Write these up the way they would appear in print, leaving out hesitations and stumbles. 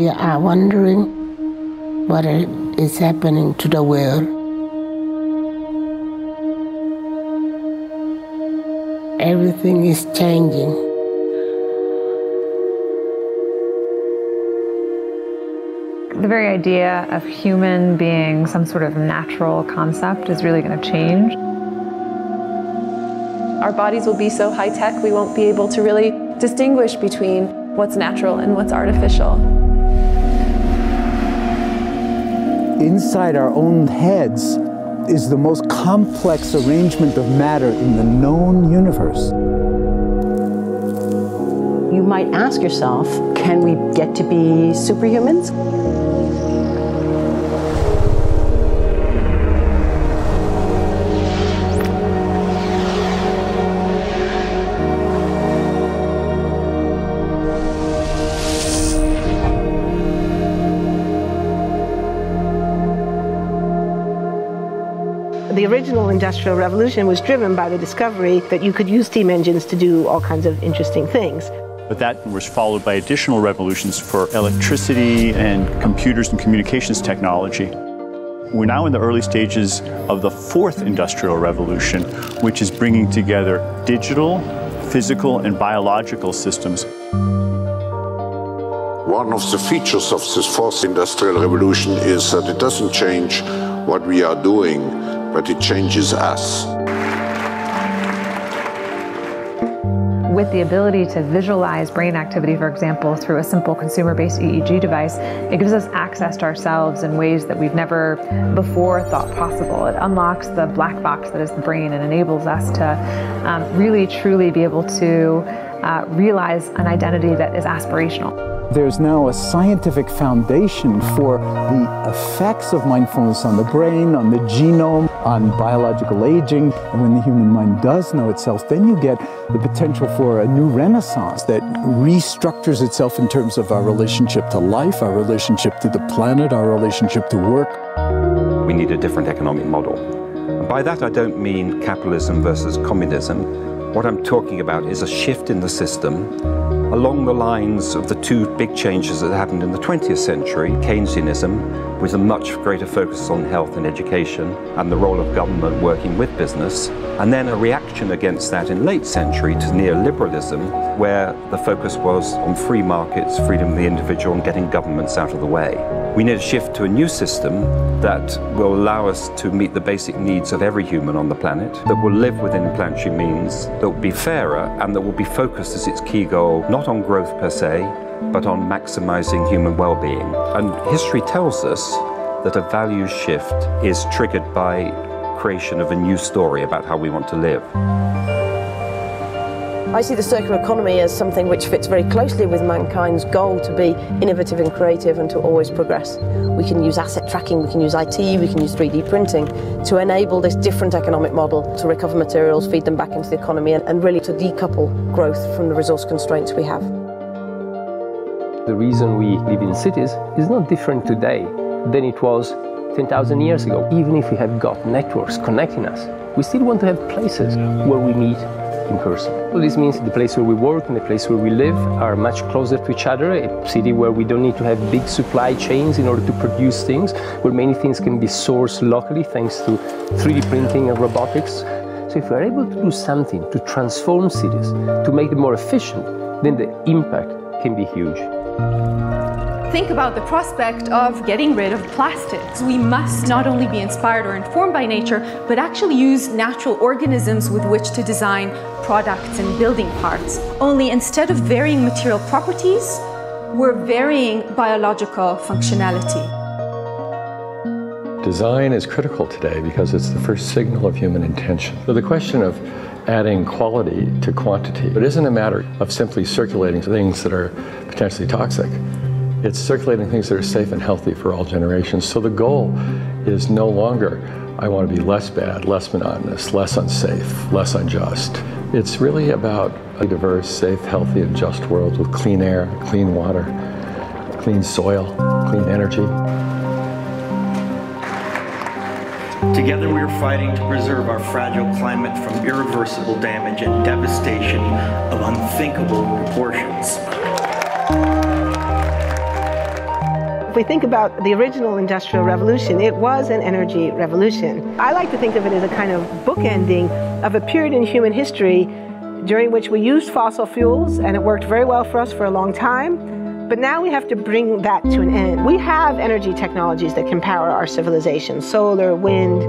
We are wondering what is happening to the world. Everything is changing. The very idea of human being some sort of natural concept is really going to change. Our bodies will be so high-tech, we won't be able to really distinguish between what's natural and what's artificial. Inside our own heads is the most complex arrangement of matter in the known universe. You might ask yourself, can we get to be superhumans? The original Industrial Revolution was driven by the discovery that you could use steam engines to do all kinds of interesting things. But that was followed by additional revolutions for electricity and computers and communications technology. We're now in the early stages of the Fourth Industrial Revolution, which is bringing together digital, physical, and biological systems. One of the features of this Fourth Industrial Revolution is that it doesn't change what we are doing, but it changes us. With the ability to visualize brain activity, for example, through a simple consumer-based EEG device, it gives us access to ourselves in ways that we've never before thought possible. It unlocks the black box that is the brain and enables us to really, truly be able to realize an identity that is aspirational. There's now a scientific foundation for the effects of mindfulness on the brain, on the genome, on biological aging. And when the human mind does know itself, then you get the potential for a new renaissance that restructures itself in terms of our relationship to life, our relationship to the planet, our relationship to work. We need a different economic model. And by that, I don't mean capitalism versus communism. What I'm talking about is a shift in the system along the lines of the two big changes that happened in the 20th century, Keynesianism, with a much greater focus on health and education and the role of government working with business, and then a reaction against that in late century to neoliberalism, where the focus was on free markets, freedom of the individual, and getting governments out of the way. We need a shift to a new system that will allow us to meet the basic needs of every human on the planet, that will live within planetary means, that will be fairer, and that will be focused as its key goal, not on growth per se, but on maximizing human well-being. And history tells us that a value shift is triggered by creation of a new story about how we want to live. I see the circular economy as something which fits very closely with mankind's goal to be innovative and creative and to always progress. We can use asset tracking, we can use IT, we can use 3D printing to enable this different economic model to recover materials, feed them back into the economy, and really to decouple growth from the resource constraints we have. The reason we live in cities is not different today than it was 10,000 years ago. Even if we have got networks connecting us, we still want to have places where we meet in person. Well, this means the place where we work and the place where we live are much closer to each other, a city where we don't need to have big supply chains in order to produce things, where many things can be sourced locally thanks to 3D printing and robotics. So if we're able to do something to transform cities, to make them more efficient, then the impact can be huge. Think about the prospect of getting rid of plastics. We must not only be inspired or informed by nature, but actually use natural organisms with which to design products and building parts. Only instead of varying material properties, we're varying biological functionality. Design is critical today because it's the first signal of human intention. So the question of adding quality to quantity, it isn't a matter of simply circulating things that are potentially toxic. It's circulating things that are safe and healthy for all generations. So the goal is no longer, I want to be less bad, less monotonous, less unsafe, less unjust. It's really about a diverse, safe, healthy, and just world with clean air, clean water, clean soil, clean energy. Together we are fighting to preserve our fragile climate from irreversible damage and devastation of unthinkable proportions. If we think about the original Industrial Revolution, it was an energy revolution. I like to think of it as a kind of bookending of a period in human history during which we used fossil fuels, and it worked very well for us for a long time, but now we have to bring that to an end. We have energy technologies that can power our civilization: solar, wind,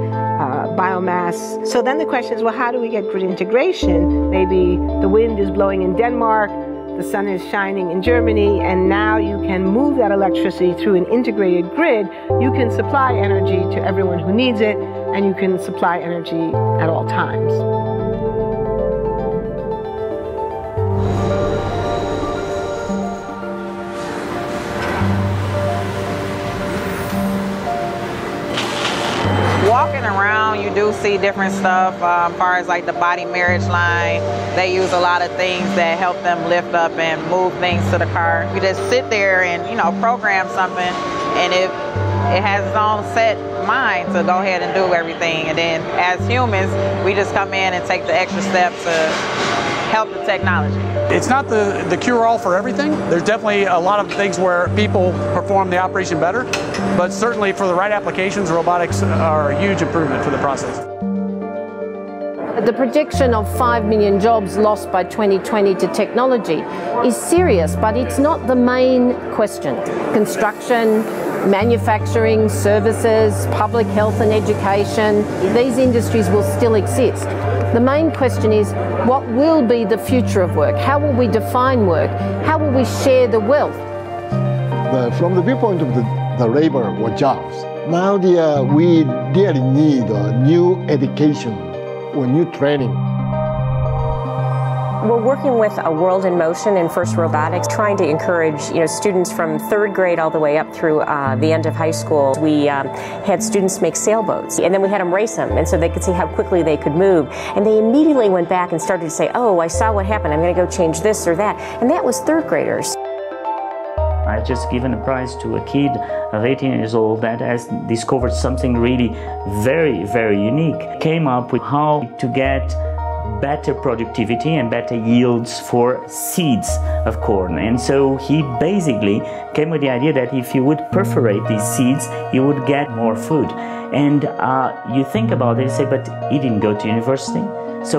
biomass. So then the question is, well, how do we get grid integration? Maybe the wind is blowing in Denmark, the sun is shining in Germany, and now you can move that electricity through an integrated grid. You can supply energy to everyone who needs it, and you can supply energy at all times. Walking around, you do see different stuff as far as like the body marriage line. They use a lot of things that help them lift up and move things to the car. You just sit there and, you know, program something, and it has its own set mind to go ahead and do everything. And then as humans, we just come in and take the extra step to help the technology. It's not the cure-all for everything. There's definitely a lot of things where people perform the operation better, but certainly for the right applications, robotics are a huge improvement for the process. The prediction of 5 million jobs lost by 2020 to technology is serious, but it's not the main question. Construction, manufacturing, services, public health and education, these industries will still exist. The main question is, what will be the future of work? How will we define work? How will we share the wealth? From the viewpoint of the labor or jobs, now we really need a new education or new training. We're working with a world in motion in FIRST Robotics, trying to encourage, you know, students from third grade all the way up through the end of high school. We had students make sailboats, and then we had them race them, and so they could see how quickly they could move. And they immediately went back and started to say, "Oh, I saw what happened. I'm going to go change this or that." And that was third graders. I just given a prize to a kid, 18 years old, that has discovered something really very, very unique. Came up with how to get better productivity and better yields for seeds of corn. And so he basically came with the idea that if you would perforate these seeds, you would get more food. And you think about it and say, but he didn't go to university, so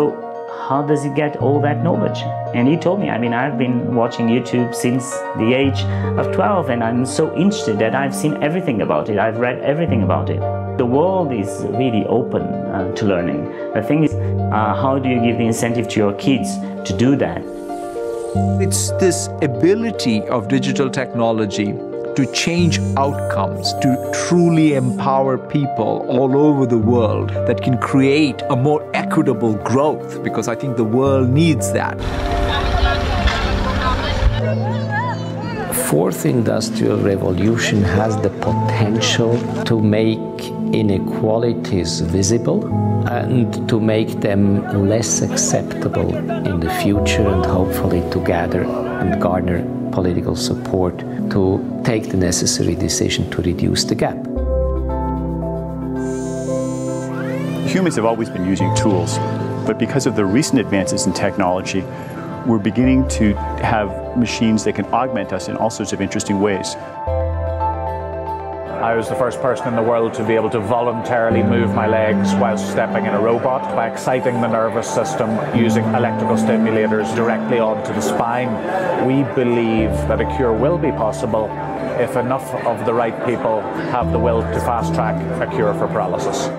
how does he get all that knowledge? And he told me, I mean, I've been watching YouTube since the age of 12, and I'm so interested that I've seen everything about it, I've read everything about it. The world is really open to learning. The thing is, how do you give the incentive to your kids to do that? It's this ability of digital technology to change outcomes, to truly empower people all over the world, that can create a more equitable growth, because I think the world needs that. Fourth Industrial Revolution has the potential to make inequalities visible and to make them less acceptable in the future, and hopefully to gather and garner political support to take the necessary decision to reduce the gap. Humans have always been using tools, but because of the recent advances in technology, we're beginning to have machines that can augment us in all sorts of interesting ways. I was the first person in the world to be able to voluntarily move my legs whilst stepping in a robot by exciting the nervous system using electrical stimulators directly onto the spine. We believe that a cure will be possible if enough of the right people have the will to fast-track a cure for paralysis.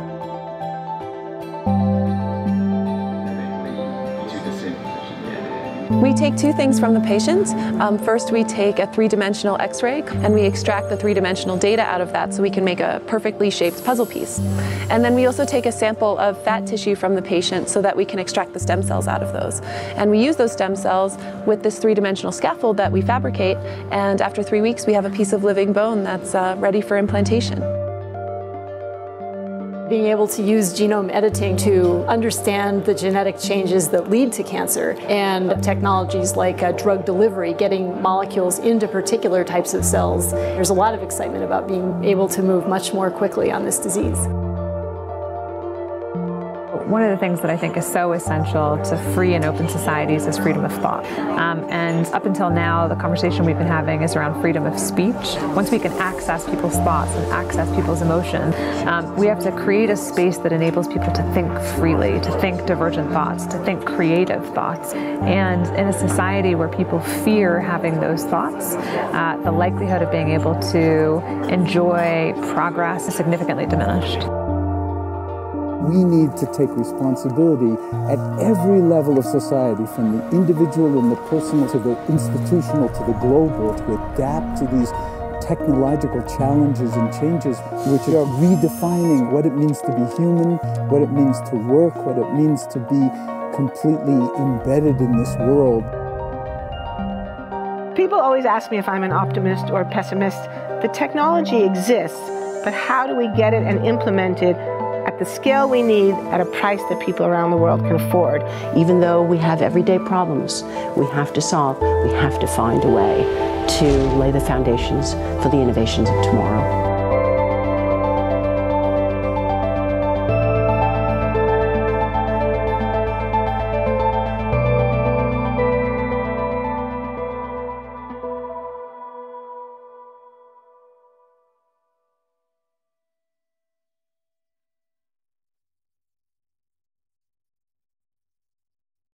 We take two things from the patient. First, we take a three-dimensional x-ray, and we extract the three-dimensional data out of that so we can make a perfectly shaped puzzle piece. And then we also take a sample of fat tissue from the patient so that we can extract the stem cells out of those. And we use those stem cells with this three-dimensional scaffold that we fabricate, and after 3 weeks we have a piece of living bone that's ready for implantation. Being able to use genome editing to understand the genetic changes that lead to cancer, and technologies like drug delivery, getting molecules into particular types of cells. There's a lot of excitement about being able to move much more quickly on this disease. One of the things that I think is so essential to free and open societies is freedom of thought. And up until now, the conversation we've been having is around freedom of speech. Once we can access people's thoughts and access people's emotions, we have to create a space that enables people to think freely, to think divergent thoughts, to think creative thoughts. And in a society where people fear having those thoughts, the likelihood of being able to enjoy progress is significantly diminished. We need to take responsibility at every level of society, from the individual and the personal to the institutional to the global, to adapt to these technological challenges and changes which are redefining what it means to be human, what it means to work, what it means to be completely embedded in this world. People always ask me if I'm an optimist or a pessimist. The technology exists, but how do we get it and implement it at the scale we need, at a price that people around the world can afford? Even though we have everyday problems we have to solve, we have to find a way to lay the foundations for the innovations of tomorrow.